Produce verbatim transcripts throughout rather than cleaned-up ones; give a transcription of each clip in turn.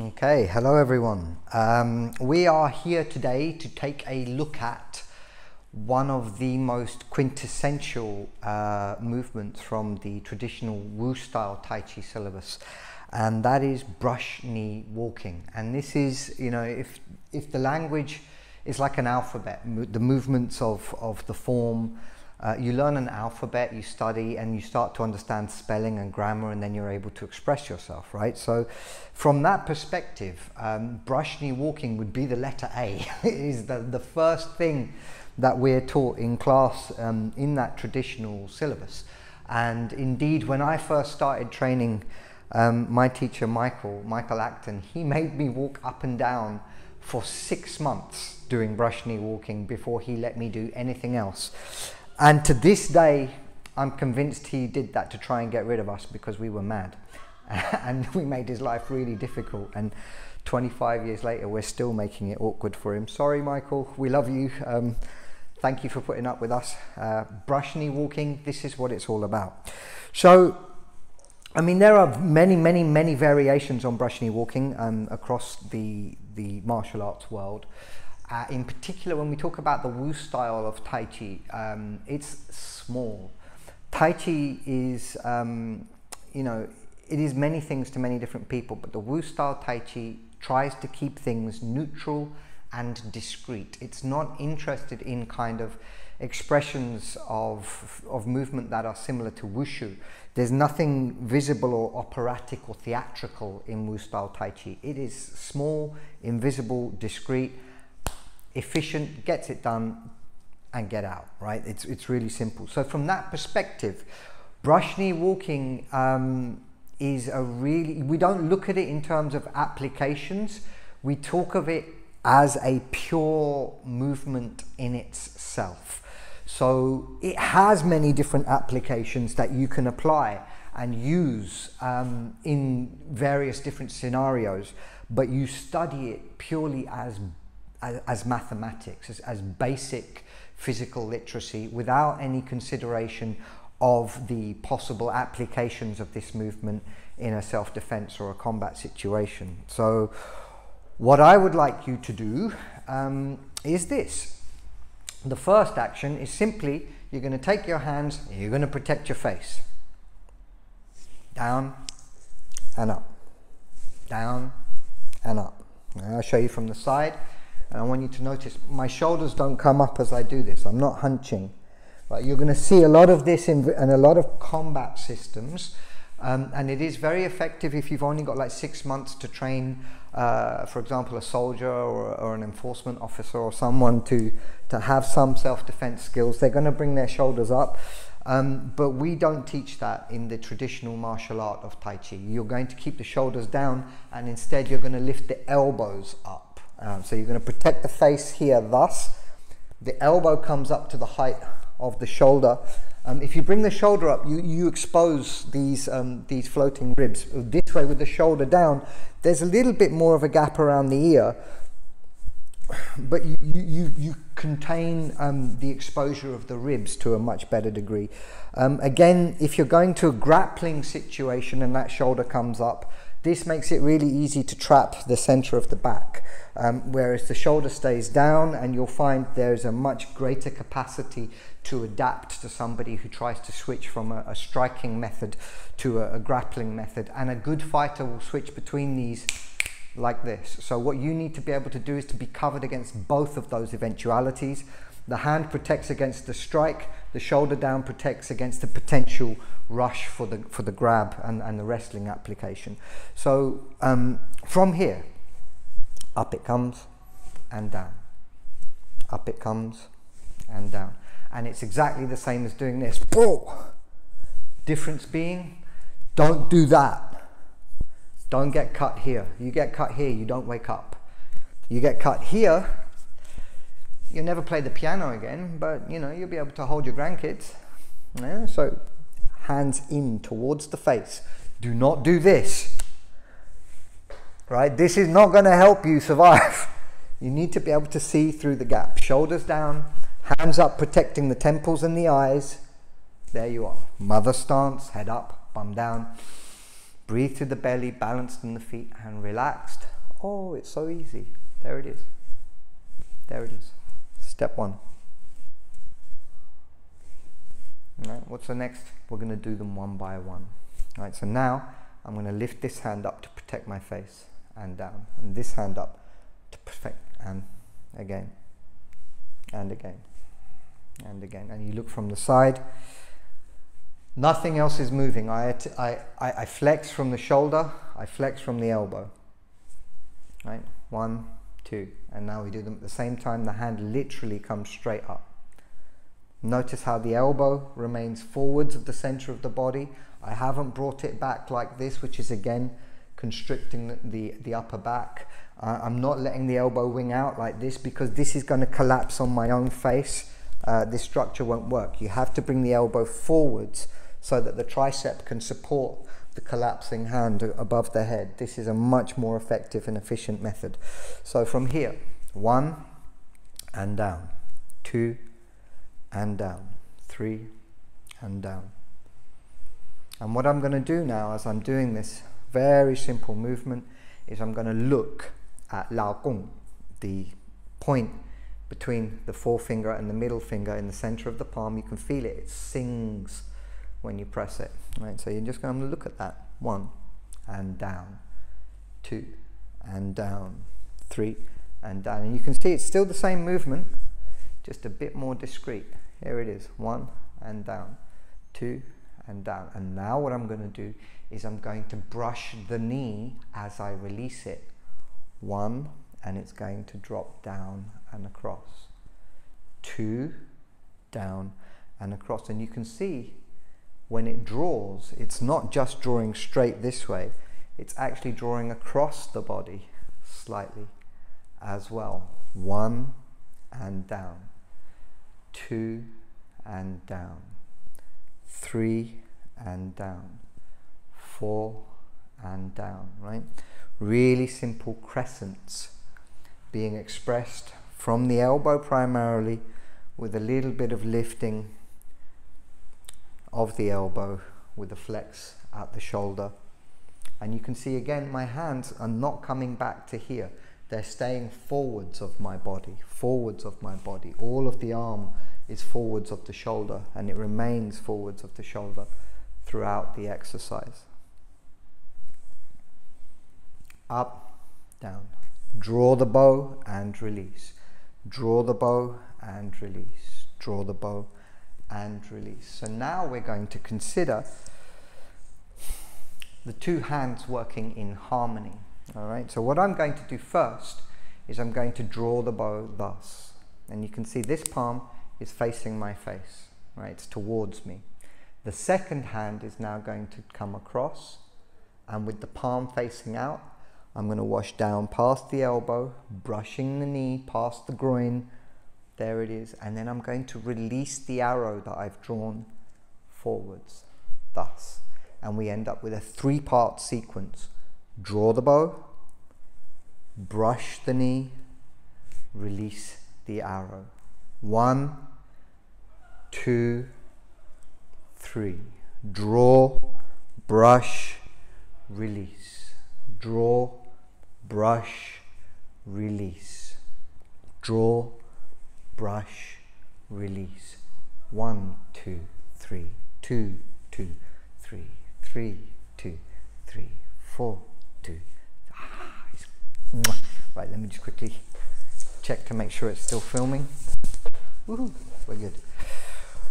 Okay, hello everyone. Um, we are here today to take a look at one of the most quintessential uh, movements from the traditional Wu style Tai Chi syllabus, and that is brush knee walking. And this is, you know, if, if the language is like an alphabet, mo the movements of, of the form, Uh, you learn an alphabet, you study, and you start to understand spelling and grammar, and then you're able to express yourself, right? So from that perspective, um, brush knee walking would be the letter A. It is the, the first thing that we're taught in class um, in that traditional syllabus. And indeed, when I first started training, um, my teacher, Michael, Michael Acton, he made me walk up and down for six months doing brush knee walking before he let me do anything else. And to this day, I'm convinced he did that to try and get rid of us because we were mad. And we made his life really difficult. And twenty-five years later, we're still making it awkward for him. Sorry, Michael, we love you. Um, thank you for putting up with us. Uh, brush knee walking, this is what it's all about. So, I mean, there are many, many, many variations on brush knee walking um, across the, the martial arts world. Uh, in particular, when we talk about the Wu style of Tai Chi, um, it's small. Tai Chi is, um, you know, it is many things to many different people, but the Wu style Tai Chi tries to keep things neutral and discreet. It's not interested in kind of expressions of, of movement that are similar to wushu. There's nothing visible or operatic or theatrical in Wu style Tai Chi. It is small, invisible, discreet, efficient, gets it done and get out, right? It's, it's really simple. So from that perspective, brush knee walking um, is a really, we don't look at it in terms of applications. We talk of it as a pure movement in itself. So it has many different applications that you can apply and use um, in various different scenarios, but you study it purely as as mathematics, as, as basic physical literacy, without any consideration of the possible applications of this movement in a self-defense or a combat situation. So what I would like you to do um, is this. The first action is simply, you're going to take your hands, you're going to protect your face. Down and up. Down and up. Now I'll show you from the side. And I want you to notice my shoulders don't come up as I do this. I'm not hunching. Right? You're going to see a lot of this in, in a lot of combat systems. Um, and it is very effective if you've only got like six months to train, uh, for example, a soldier or, or an enforcement officer or someone to, to have some self-defense skills. They're going to bring their shoulders up. Um, but we don't teach that in the traditional martial art of Tai Chi. You're going to keep the shoulders down, and instead you're going to lift the elbows up. Um, so you're going to protect the face here, thus. The elbow comes up to the height of the shoulder. Um, if you bring the shoulder up, you, you expose these, um, these floating ribs. This way, with the shoulder down, there's a little bit more of a gap around the ear, but you, you, you contain um, the exposure of the ribs to a much better degree. Um, again, if you're going to a grappling situation and that shoulder comes up, this makes it really easy to trap the center of the back, um, whereas the shoulder stays down, and you'll find there's a much greater capacity to adapt to somebody who tries to switch from a, a striking method to a, a grappling method. And a good fighter will switch between these like this. So what you need to be able to do is to be covered against both of those eventualities. The hand protects against the strike, the shoulder down protects against the potential rush for the, for the grab and, and the wrestling application. So um, from here, up it comes and down. Up it comes and down. And it's exactly the same as doing this. Oh! Difference being, don't do that. Don't get cut here. You get cut here, you don't wake up. You get cut here, you'll never play the piano again, but you know, you'll be able to hold your grandkids. Yeah, so hands in towards the face. Do not do this, right? This is not going to help you survive. You need to be able to see through the gap. Shoulders down, hands up, protecting the temples and the eyes. There you are. Mother stance, head up, bum down. Breathe through the belly, balanced in the feet and relaxed. Oh, it's so easy. There it is. There it is. Step one. All right, what's the next? We're going to do them one by one. All right, so now I'm going to lift this hand up to protect my face and down, and this hand up to protect, and again, and again, and again. And you look from the side. Nothing else is moving. I, I, I flex from the shoulder, I flex from the elbow. Right? One, two, and now we do them at the same time. The hand literally comes straight up. Notice how the elbow remains forwards of the center of the body. I haven't brought it back like this, which is again constricting the, the upper back. Uh, I'm not letting the elbow wing out like this because this is going to collapse on my own face. Uh, this structure won't work. You have to bring the elbow forwards so that the tricep can support the collapsing hand above the head. This is a much more effective and efficient method. So from here, one and down, two and down, three and down. And what I'm going to do now as I'm doing this very simple movement is I'm going to look at Lao Gong, the point between the forefinger and the middle finger in the center of the palm. You can feel it, it sings when you press it. Right, so you're just going to look at that. One and down, two and down, three and down. And you can see it's still the same movement, just a bit more discreet. Here it is, one and down, two and down. And now what I'm going to do is I'm going to brush the knee as I release it. One, and it's going to drop down and across. Two, down and across. And you can see when it draws, it's not just drawing straight this way, it's actually drawing across the body slightly as well. One and down, two and down, three and down, four and down, right? Really simple crescents being expressed from the elbow primarily, with a little bit of lifting of the elbow with a flex at the shoulder. And you can see again my hands are not coming back to here, they're staying forwards of my body, forwards of my body. All of the arm is forwards of the shoulder and it remains forwards of the shoulder throughout the exercise. Up, down. Draw the bow and release, draw the bow and release, draw the bow and release. So now we're going to consider the two hands working in harmony. All right, so what I'm going to do first is I'm going to draw the bow thus, and you can see this palm is facing my face, right? It's towards me. The second hand is now going to come across, and with the palm facing out, I'm going to wash down past the elbow, brushing the knee past the groin. There it is. And then I'm going to release the arrow that I've drawn forwards, thus. And we end up with a three-part sequence. Draw the bow, brush the knee, release the arrow. One, two, three. Draw, brush, release. Draw, brush, release. Draw, brush, release. One, two, three, two, two, three, three, two, three, four, two. Ah, it's... Right, let me just quickly check to make sure it's still filming. Woohoo, we're good.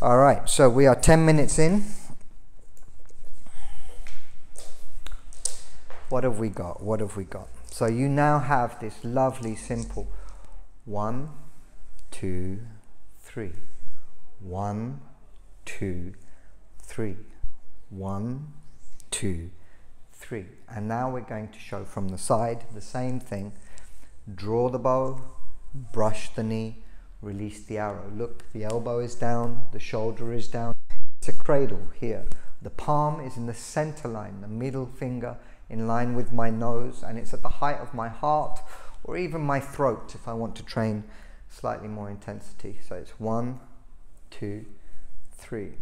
All right, so we are ten minutes in. What have we got? What have we got? So you now have this lovely, simple one, two, three, one, two, three, one, two, three. And now we're going to show from the side the same thing. Draw the bow, brush the knee, release the arrow. Look, the elbow is down, the shoulder is down. It's a cradle here. The palm is in the center line, the middle finger in line with my nose, and it's at the height of my heart or even my throat if I want to train slightly more intensity. So it's one, two, three,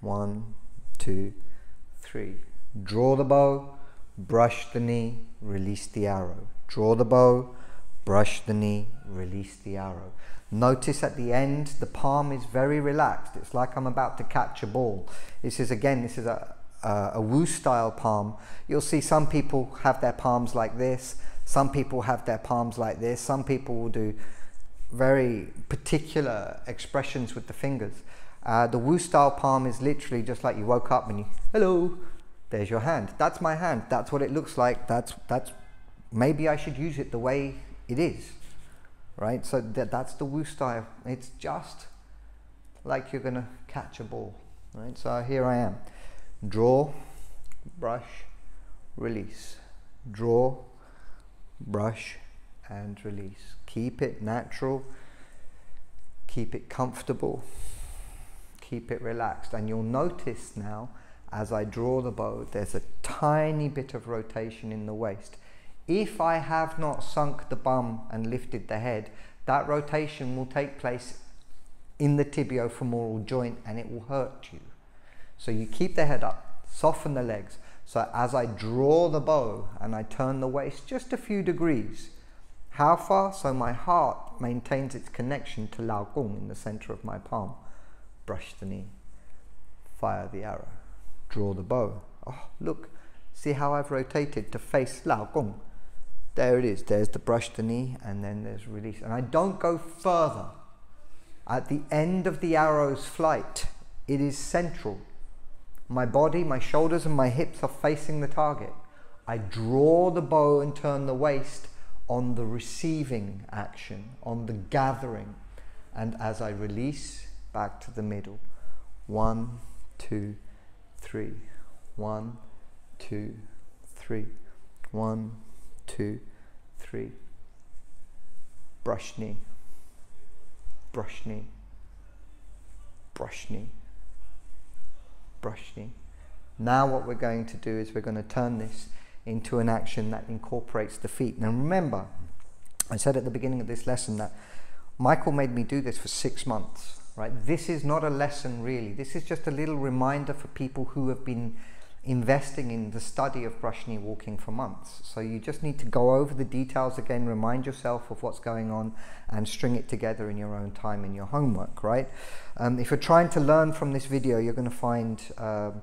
one, two, three. Draw the bow, brush the knee, release the arrow. Draw the bow, brush the knee, release the arrow. Notice at the end, the palm is very relaxed. It's like I'm about to catch a ball. This is, again, this is a, a, a Wu style palm. You'll see some people have their palms like this. Some people have their palms like this. Some people will do very particular expressions with the fingers. Uh, the Wu style palm is literally just like you woke up and you, hello, there's your hand. That's my hand. That's what it looks like. That's, that's, maybe I should use it the way it is. Right? So th that's the Wu style. It's just like you're going to catch a ball. Right? So here I am. Draw, brush, release. Draw, brush, and release. Keep it natural. Keep it comfortable. Keep it relaxed. And you'll notice now, as I draw the bow, there's a tiny bit of rotation in the waist. If I have not sunk the bum and lifted the head, that rotation will take place in the tibiofemoral joint and it will hurt you. So you keep the head up, soften the legs. So as I draw the bow and I turn the waist just a few degrees, how far? So my heart maintains its connection to Lao Gong in the center of my palm. Brush the knee, fire the arrow, draw the bow. Oh, look, see how I've rotated to face Lao Gong. There it is. There's the brush the knee and then there's release. And I don't go further. At the end of the arrow's flight, it is central. My body, my shoulders and my hips are facing the target. I draw the bow and turn the waist on the receiving action, on the gathering. And as I release, back to the middle. One, two, three. One, two, three. One, two, three. Brush knee. Brush knee. Brush knee. Brush knee. Now what we're going to do is we're going to turn this into an action that incorporates the feet. Now remember, I said at the beginning of this lesson that Michael made me do this for six months. Right? This is not a lesson really. This is just a little reminder for people who have been investing in the study of brush knee walking for months. So you just need to go over the details again, remind yourself of what's going on and string it together in your own time in your homework, right? Um, if you're trying to learn from this video, you're going to find um,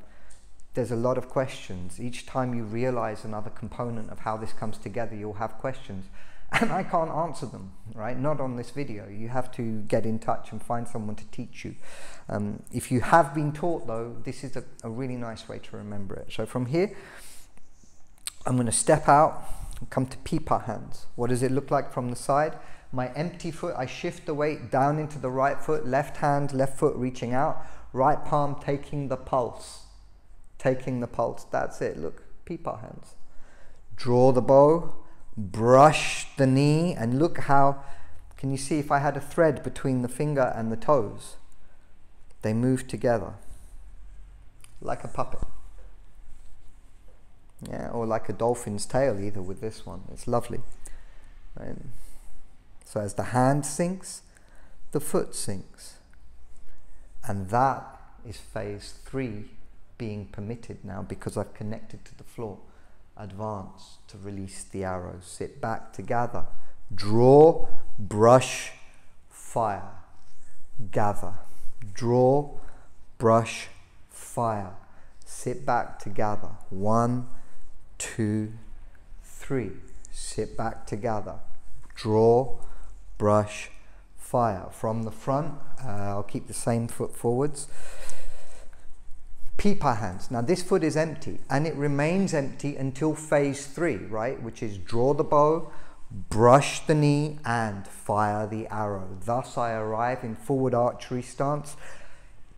there's a lot of questions. Each time you realize another component of how this comes together, you'll have questions. And I can't answer them, right? Not on this video. You have to get in touch and find someone to teach you. Um, if you have been taught though, this is a, a really nice way to remember it. So from here, I'm going to step out and come to pipa hands. What does it look like from the side? My empty foot, I shift the weight down into the right foot, left hand, left foot reaching out, right palm taking the pulse, taking the pulse. That's it. Look, pipa hands. Draw the bow. Brush the knee and look how, can you see if I had a thread between the finger and the toes? They move together like a puppet. Yeah, or like a dolphin's tail either with this one. It's lovely. Right? So as the hand sinks, the foot sinks. And that is phase three being permitted now because I've connected to the floor. Advance to release the arrow, sit back to gather, draw, brush, fire, gather, draw, brush, fire, sit back to gather, one, two, three, sit back to gather, draw, brush, fire. From the front, uh, I'll keep the same foot forwards. Pipa hands. Now this foot is empty and it remains empty until phase three, right? Which is draw the bow, brush the knee and fire the arrow. Thus I arrive in forward archery stance.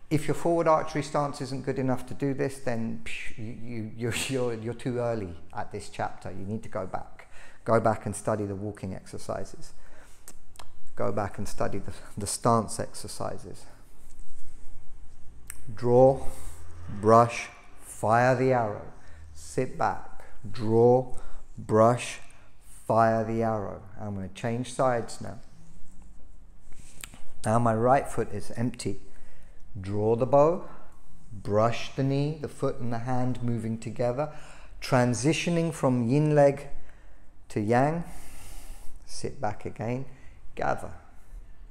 If your forward archery stance isn't good enough to do this, then you, you, you're, you're too early at this chapter. You need to go back. Go back and study the walking exercises. Go back and study the, the stance exercises. Draw. Brush, fire the arrow, sit back, draw, brush, fire the arrow. I'm going to change sides now. Now my right foot is empty. Draw the bow, brush the knee, the foot and the hand moving together. transitioning from yin leg to yang, sit back again, gather.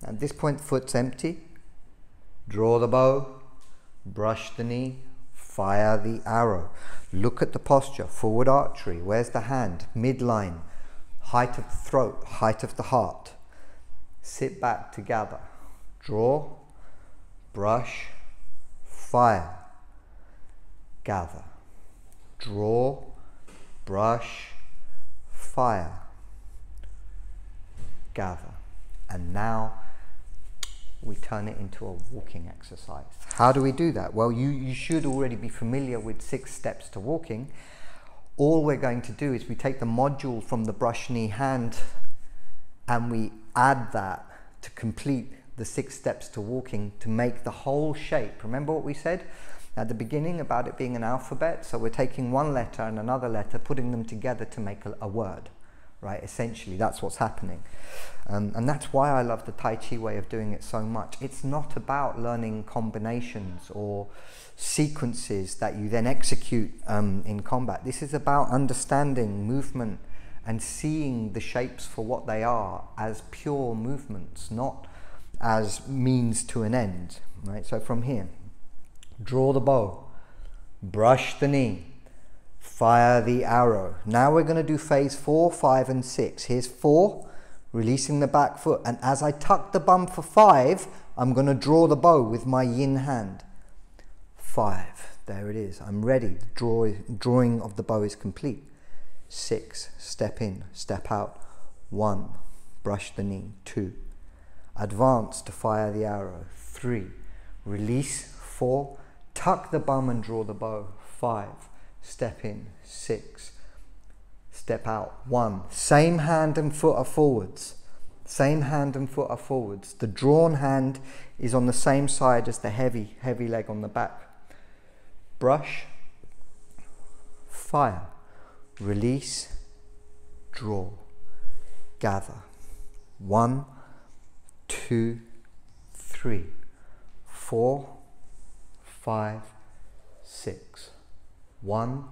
At this point, foot's empty, draw the bow, brush the knee, fire the arrow. Look at the posture, forward archery, where's the hand, midline, height of the throat, height of the heart. Sit back to gather, draw, brush, fire, gather, draw, brush, fire, gather. And now we turn it into a walking exercise. How do we do that? Well, you, you should already be familiar with six steps to walking. All we're going to do is we take the module from the brush knee hand and we add that to complete the six steps to walking to make the whole shape. Remember what we said at the beginning about it being an alphabet? So we're taking one letter and another letter, putting them together to make a, a word. Right, essentially that's what's happening. Um, and that's why I love the Tai Chi way of doing it so much. It's not about learning combinations or sequences that you then execute um, in combat. This is about understanding movement and seeing the shapes for what they are, as pure movements, not as means to an end. Right, so from here, draw the bow, brush the knee, fire the arrow. Now we're going to do phase four, five, and six. Here's four, releasing the back foot. And as I tuck the bum for five, I'm going to draw the bow with my yin hand. Five, there it is. I'm ready. The draw, drawing of the bow is complete. Six, step in, step out. One, brush the knee. Two, advance to fire the arrow. Three, release. Four, tuck the bum and draw the bow. Five, step in, six, step out, one. Same hand and foot are forwards. Same hand and foot are forwards. The drawn hand is on the same side as the heavy, heavy leg on the back. Brush, fire, release, draw, gather. One, two, three, four, five, six. One,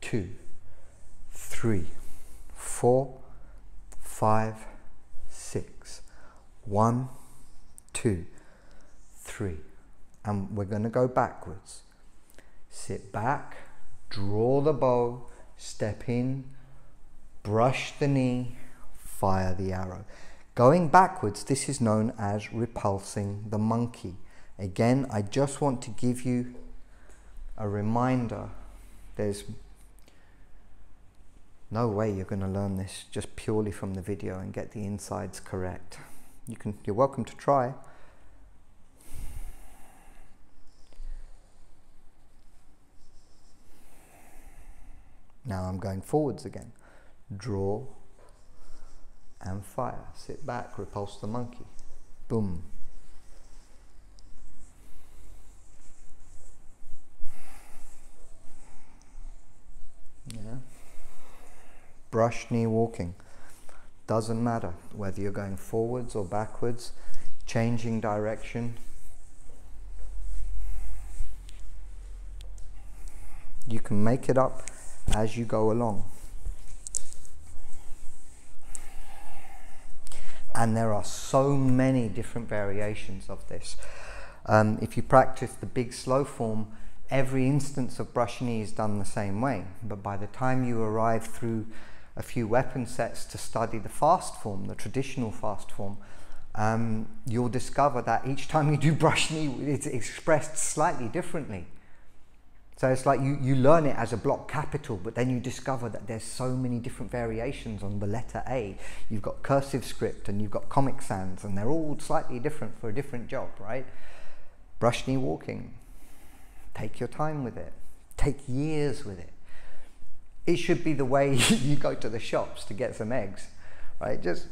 two, three, four, five, six. One, two, three. And we're going to go backwards. Sit back, draw the bow, step in, brush the knee, fire the arrow. Going backwards, this is known as repulsing the monkey. Again, I just want to give you a reminder. There's no way you're going to learn this just purely from the video and get the insides correct. You can, you're welcome to try. Now I'm going forwards again. Draw and fire. Sit back, repulse the monkey. Boom. Yeah. Brush knee walking. Doesn't matter whether you're going forwards or backwards, changing direction. You can make it up as you go along. And there are so many different variations of this. Um, if you practice the big slow form, every instance of brush knee is done the same way, but by the time you arrive through a few weapon sets to study the fast form, the traditional fast form, um, you'll discover that each time you do brush knee, it's expressed slightly differently. So it's like you, you learn it as a block capital, but then you discover that there's so many different variations on the letter A. You've got cursive script and you've got Comic Sans, and they're all slightly different for a different job, right? Brush knee walking. Take your time with it. Take years with it. It should be the way you go to the shops to get some eggs, right? Just,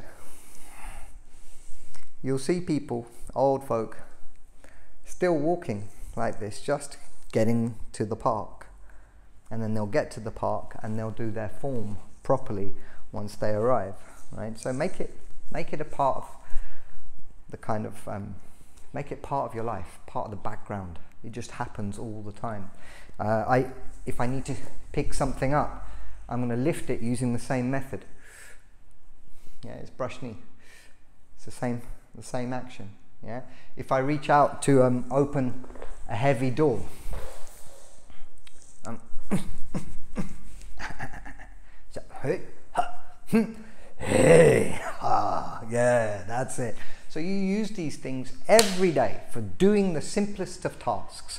you'll see people, old folk, still walking like this, just getting to the park. And then they'll get to the park and they'll do their form properly once they arrive, right? So make it, make it a part of the kind of, um, make it part of your life, part of the background. It just happens all the time. Uh, I if I need to pick something up, I'm going to lift it using the same method. Yeah, it's brush knee. It's the same, the same action. Yeah. If I reach out to um, open a heavy door, um, hey, ah, yeah, that's it. So you use these things every day for doing the simplest of tasks.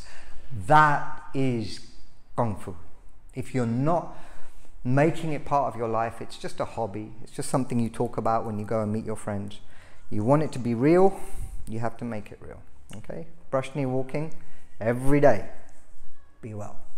That is Kung Fu. If you're not making it part of your life, it's just a hobby. It's just something you talk about when you go and meet your friends. You want it to be real, you have to make it real. Okay? Brush knee walking every day. Be well.